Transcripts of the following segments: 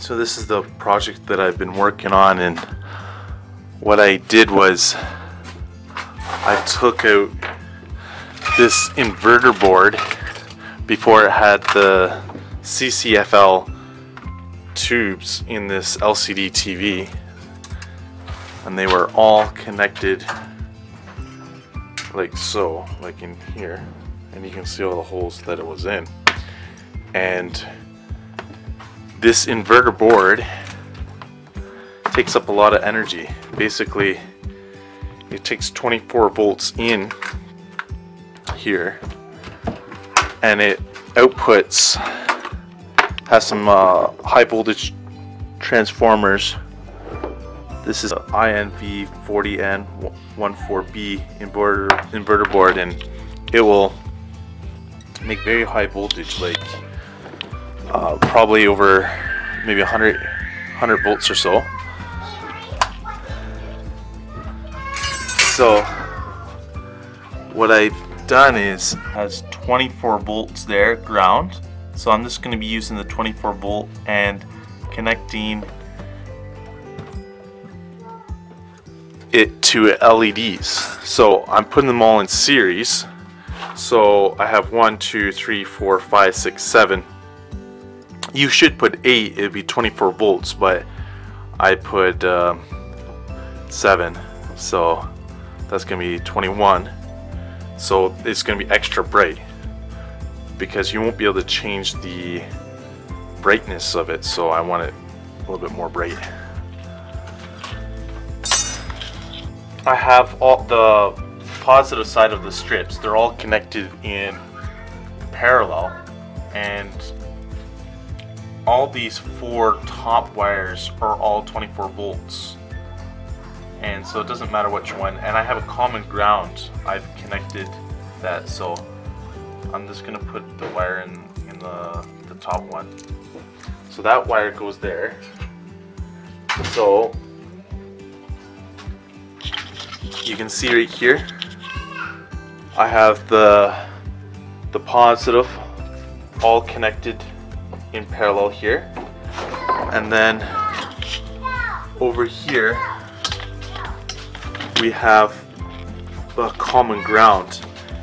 So this is the project that I've been working on, and what I did was I took out this inverter board before it had the CCFL tubes in this LCD TV, and they were all connected like so, like in here, and you can see all the holes that it was in. And this inverter board takes up a lot of energy. Basically it takes 24 volts in here, and it outputs, has some high voltage transformers. This is a INV40N14B inverter board, and it will make very high voltage, like probably over maybe 100 volts or so. So what I've done is, has 24 volts there, ground. So I'm just going to be using the 24 volt and connecting it to LEDs. So I'm putting them all in series. So I have 1, 2, 3, 4, 5, 6, 7. You should put 8, it'd be 24 volts, but I put 7. So that's going to be 21. So it's going to be extra bright, because you won't be able to change the brightness of it, so I want it a little bit more bright. I have all the positive side of the strips, they're all connected in parallel, and all these 4 top wires are all 24 volts, and so it doesn't matter which one, and I have a common ground. I've connected that, so I'm just going to put the wire in the top one. So that wire goes there. So you can see right here, I have the positive all connected in parallel here. And then over here, we have the common ground.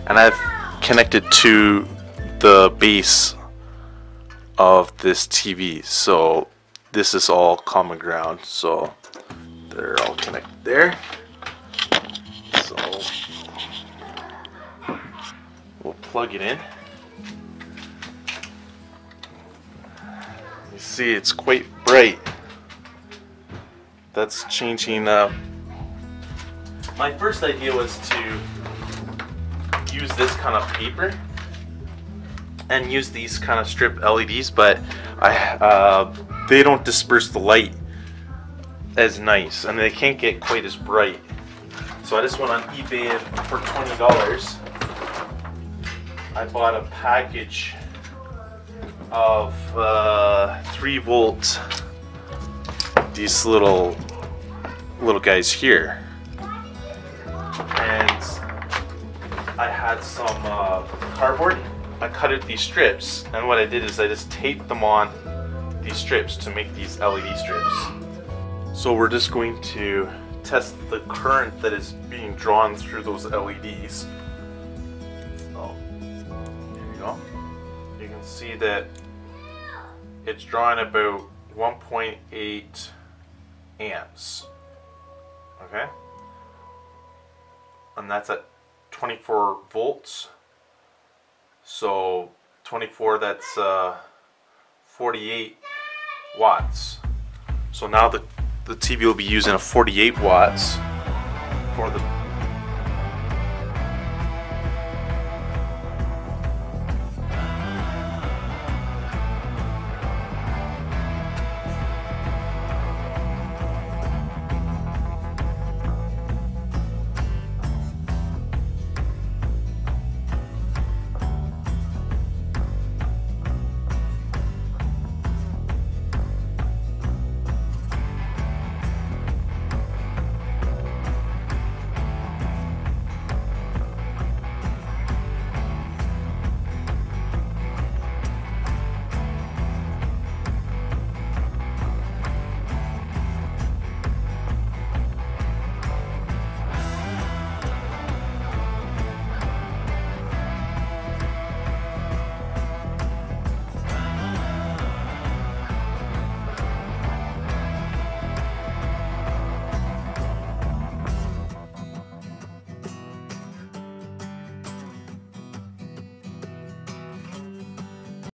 And I've connected to the base of this TV, so this is all common ground, so they're all connected there. So we'll plug it in. You see it's quite bright. That's changing up. My first idea was to use this kind of paper and use these kind of strip LEDs, but they don't disperse the light as nice, and they can't get quite as bright. So I just went on eBay for $20. I bought a package of 3-volt, these little guys here, and I had some cardboard. I cut out these strips, and what I did is I just taped them on these strips to make these LED strips. So we're just going to test the current that is being drawn through those LEDs. Oh, there you go. You can see that it's drawing about 1.8 amps. Okay, and that's at 24 volts, so 24, that's 48 watts. So now the TV will be using a 48 watts for the